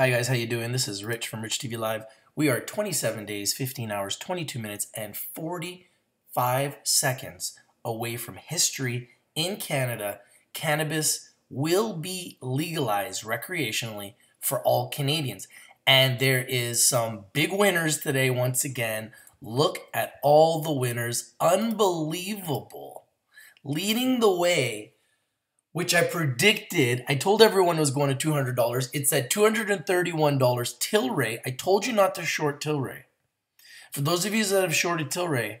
Hi guys, how you doing? This is Rich from Rich TV Live. We are 27 days, 15 hours, 22 minutes, and 45 seconds away from history in Canada. Cannabis will be legalized recreationally for all Canadians. And there is some big winners today once again. Look at all the winners. Unbelievable. Leading the way, which I predicted. I told everyone it was going to $200. It's at $231. Tilray, I told you not to short Tilray. For those of you that have shorted Tilray,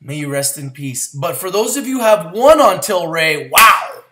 may you rest in peace. But for those of you who have won on Tilray, wow.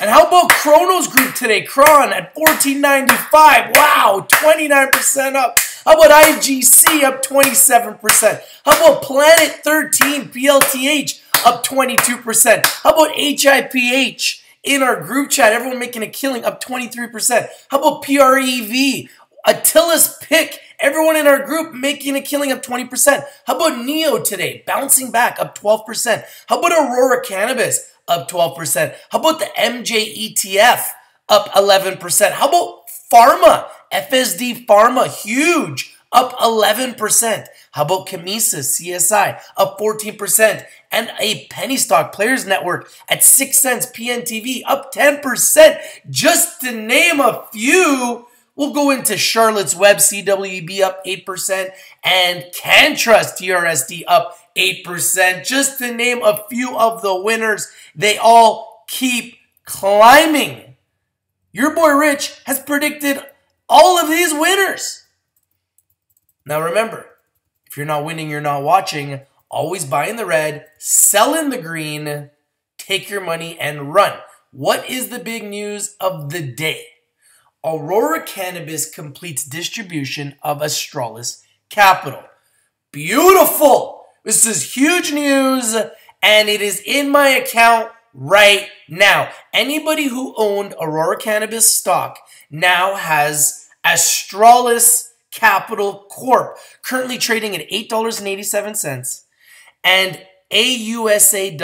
And how about Cronos Group today? Cron at $14.95. Wow, 29% up. How about IGC up 27%? How about Planet 13, PLTH up 22%? How about HIPH in our group chat? Everyone making a killing up 23%. How about PREV? Attila's pick. Everyone in our group making a killing up 20%. How about NEO today? Bouncing back up 12%. How about Aurora Cannabis up 12%? How about the MJETF up 11%? How about Pharma? FSD Pharma, huge, up 11%. How about Kinesis CSI, up 14%. And a penny stock players network at 6 cents, PNTV, up 10%. Just to name a few, we'll go into Charlotte's Web, CWEB, up 8%. And Can Trust, TRSD, up 8%. Just to name a few of the winners, they all keep climbing. Your boy Rich has predicted all of these winners. Now remember, if you're not winning, you're not watching. Always buy in the red, sell in the green, take your money and run. What is the big news of the day? Aurora Cannabis completes distribution of Australis Capital. Beautiful. This is huge news and it is in my account right now. Anybody who owned Aurora Cannabis stock now has Australis Capital Corp, currently trading at $8.87, and AUSA.WT,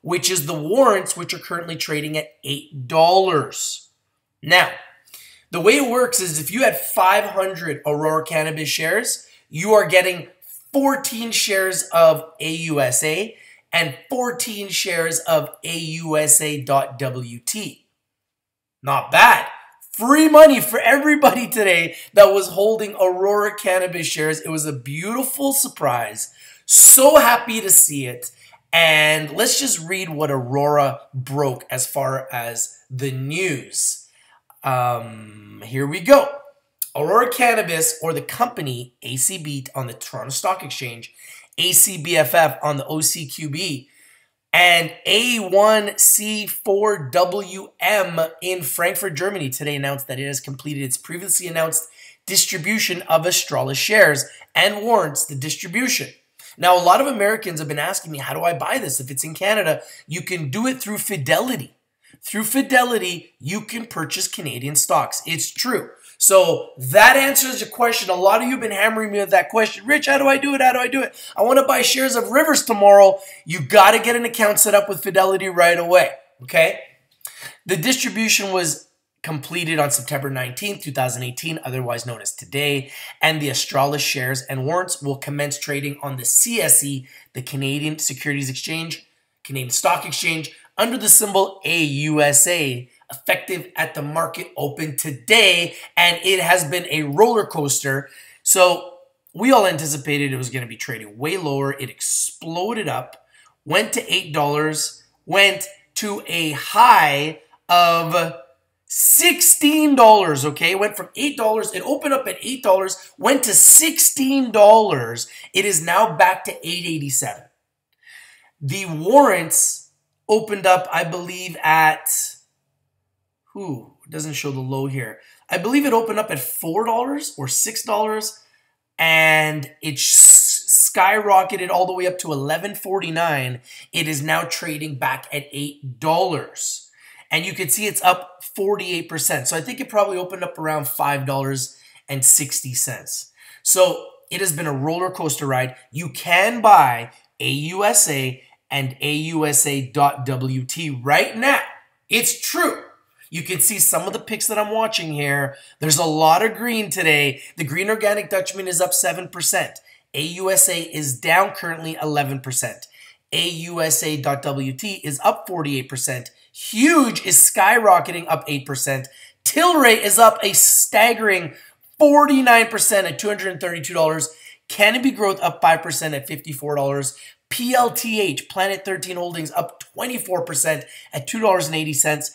which is the warrants, which are currently trading at $8. Now, the way it works is if you had 500 Aurora Cannabis shares, you are getting 14 shares of AUSA and 14 shares of AUSA.WT. Not bad. Free money for everybody today that was holding Aurora Cannabis shares. It was a beautiful surprise. So happy to see it. And let's just read what Aurora broke as far as the news. Here we go. Aurora Cannabis, or the company ACB on the Toronto Stock Exchange, ACBFF on the OTCQB, and A1C4WM in Frankfurt, Germany today announced that it has completed its previously announced distribution of Australis shares and warrants the distribution. Now, a lot of Americans have been asking me, how do I buy this? If it's in Canada, you can do it through Fidelity. Through Fidelity, you can purchase Canadian stocks. It's true. So that answers your question. A lot of you have been hammering me with that question. Rich, how do I do it? How do I do it? I want to buy shares of Rivers tomorrow. You got to get an account set up with Fidelity right away, okay? The distribution was completed on September 19th, 2018, otherwise known as today, and the Australis shares and warrants will commence trading on the CSE, the Canadian Securities Exchange, Canadian Stock Exchange, under the symbol AUSA, effective at the market open today, and it has been a roller coaster. So we all anticipated it was going to be trading way lower. It exploded up, went to $8, went to a high of $16, okay? Went from $8, it opened up at $8, went to $16. It is now back to $8.87. The warrants opened up, I believe, at... Ooh, it doesn't show the low here. I believe it opened up at $4 or $6, and it skyrocketed all the way up to $11.49. It is now trading back at $8. And you can see it's up 48%. So I think it probably opened up around $5.60. So it has been a roller coaster ride. You can buy AUSA and AUSA.WT right now. It's true. You can see some of the picks that I'm watching here. There's a lot of green today. The Green Organic Dutchman is up 7%. AUSA is down currently 11%. AUSA.WT is up 48%. Huge is skyrocketing up 8%. Tilray is up a staggering 49% at $232. Canopy Growth up 5% at $54. PLTH, Planet 13 Holdings, up 24% at $2.80.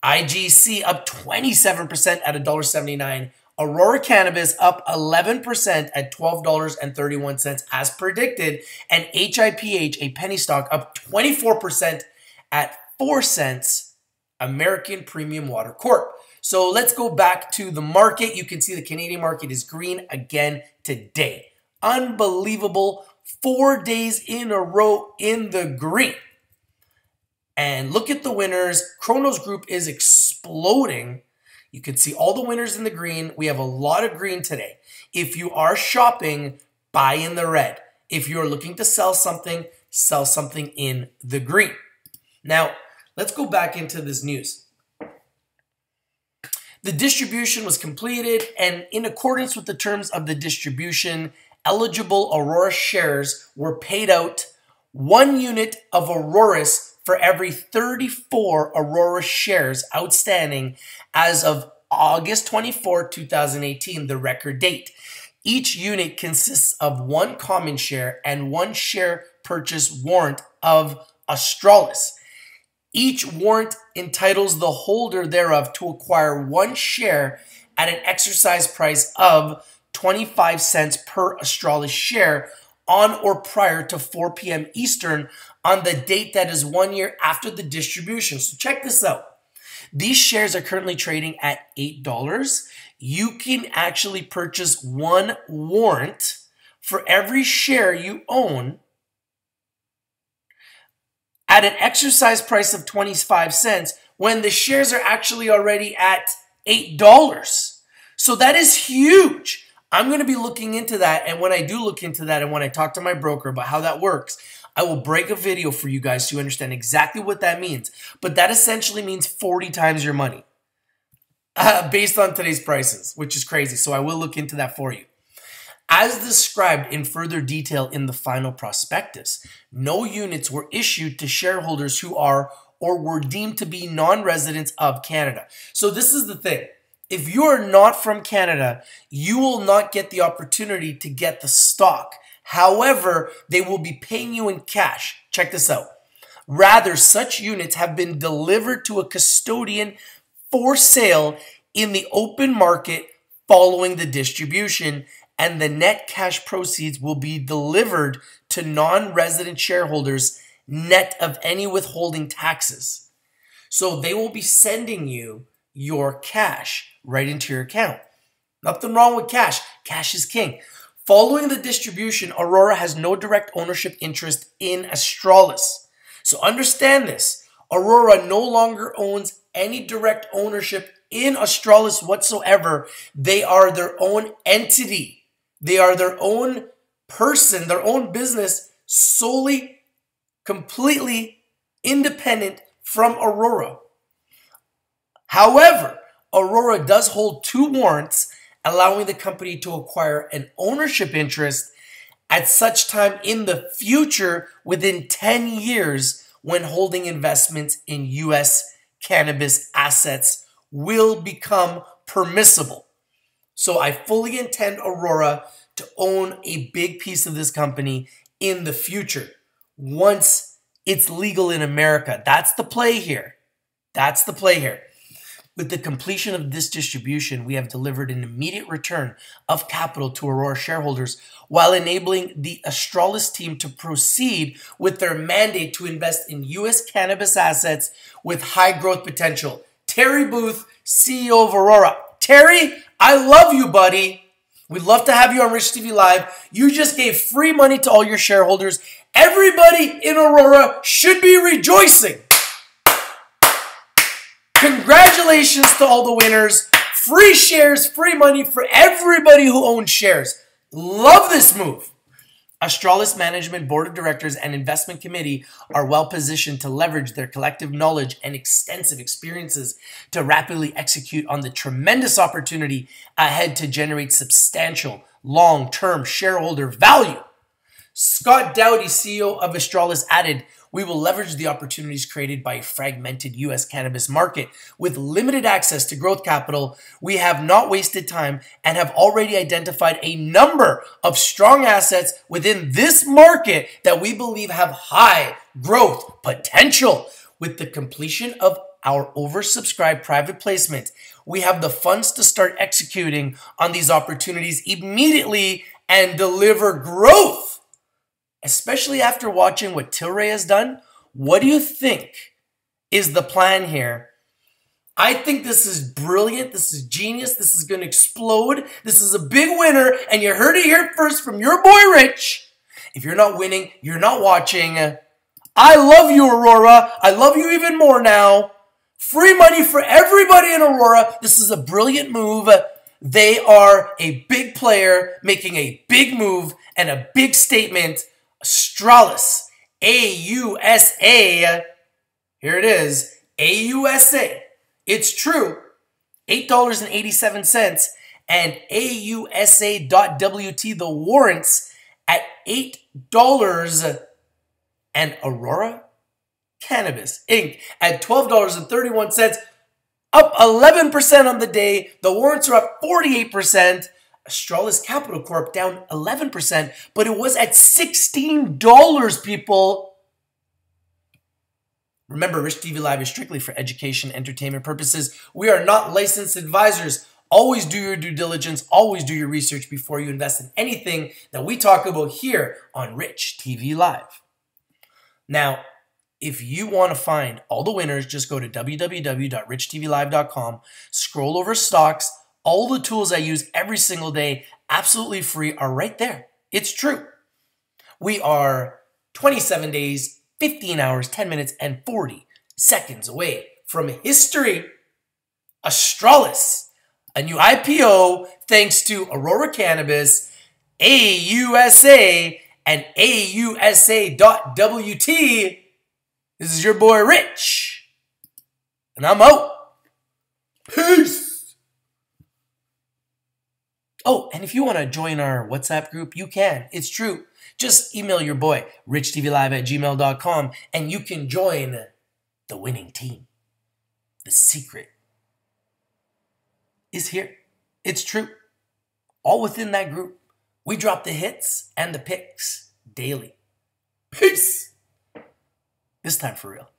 IGC up 27% at $1.79. Aurora Cannabis up 11% at $12.31 as predicted. And HIPH, a penny stock, up 24% at 4 cents. American Premium Water Corp. So let's go back to the market. You can see the Canadian market is green again today. Unbelievable. 4 days in a row in the green. And look at the winners. Cronos Group is exploding. You can see all the winners in the green. We have a lot of green today. If you are shopping, buy in the red. If you're looking to sell something in the green. Now, let's go back into this news. The distribution was completed, and in accordance with the terms of the distribution, eligible Aurora shares were paid out 1 unit of Auroras for every 34 Aurora shares outstanding as of August 24, 2018, the record date. Each unit consists of 1 common share and 1 share purchase warrant of Australis. Each warrant entitles the holder thereof to acquire 1 share at an exercise price of 25 cents per Australis share on or prior to 4 p.m. Eastern on the date that is 1 year after the distribution. So check this out. These shares are currently trading at $8. You can actually purchase 1 warrant for every share you own at an exercise price of 25 cents when the shares are actually already at $8. So that is huge. I'm going to be looking into that, and when I do look into that and when I talk to my broker about how that works, I will break a video for you guys so you understand exactly what that means. But that essentially means 40 times your money based on today's prices, which is crazy. So I will look into that for you. As described in further detail in the final prospectus, no units were issued to shareholders who are or were deemed to be non-residents of Canada. So this is the thing. If you are not from Canada, you will not get the opportunity to get the stock. However, they will be paying you in cash. Check this out. Rather, such units have been delivered to a custodian for sale in the open market following the distribution, and the net cash proceeds will be delivered to non-resident shareholders net of any withholding taxes. So they will be sending you your cash right into your account. Nothing wrong with cash. Cash is king. Following the distribution, Aurora has no direct ownership interest in Australis. So understand this. Aurora no longer owns any direct ownership in Australis whatsoever. They are their own entity. They are their own person, their own business, solely, completely independent from Aurora. However, Aurora does hold 2 warrants, allowing the company to acquire an ownership interest at such time in the future within 10 years when holding investments in U.S. cannabis assets will become permissible. So I fully intend Aurora to own a big piece of this company in the future once it's legal in America. That's the play here. That's the play here. With the completion of this distribution, we have delivered an immediate return of capital to Aurora shareholders while enabling the Australis team to proceed with their mandate to invest in U.S. cannabis assets with high growth potential. Terry Booth, CEO of Aurora. Terry, I love you, buddy. We'd love to have you on Rich TV Live. You just gave free money to all your shareholders. Everybody in Aurora should be rejoicing. Congratulations to all the winners. Free shares, free money for everybody who owns shares. Love this move. Australis Management Board of Directors and Investment Committee are well positioned to leverage their collective knowledge and extensive experiences to rapidly execute on the tremendous opportunity ahead to generate substantial long-term shareholder value. Scott Dowdy, CEO of Australis, added, "We will leverage the opportunities created by a fragmented U.S. cannabis market. With limited access to growth capital, we have not wasted time and have already identified a number of strong assets within this market that we believe have high growth potential. With the completion of our oversubscribed private placement, we have the funds to start executing on these opportunities immediately and deliver growth. Especially after watching what Tilray has done, what do you think is the plan here?" I think this is brilliant. This is genius. This is going to explode. This is a big winner, and you heard it here first from your boy Rich. If you're not winning, you're not watching. I love you, Aurora. I love you even more now. Free money for everybody in Aurora. This is a brilliant move. They are a big player making a big move and a big statement. Australis, AUSA, here it is, AUSA, it's true, $8.87, and AUSA.WT, the warrants at $8, and Aurora Cannabis Inc. at $12.31, up 11% on the day, the warrants are up 48%, Australis Capital Corp down 11%, but it was at $16, people. Remember, Rich TV Live is strictly for education, entertainment purposes. We are not licensed advisors. Always do your due diligence. Always do your research before you invest in anything that we talk about here on Rich TV Live. Now, if you want to find all the winners, just go to www.richtvlive.com, scroll over stocks. All the tools I use every single day, absolutely free, are right there. It's true. We are 27 days, 15 hours, 10 minutes, and 40 seconds away from history. Australis, a new IPO thanks to Aurora Cannabis, AUSA, and AUSA.WT. This is your boy Rich, and I'm out. Peace. Oh, and if you want to join our WhatsApp group, you can. It's true. Just email your boy, richtvlive@gmail.com, and you can join the winning team. The secret is here. It's true. All within that group, we drop the hits and the picks daily. Peace. This time for real.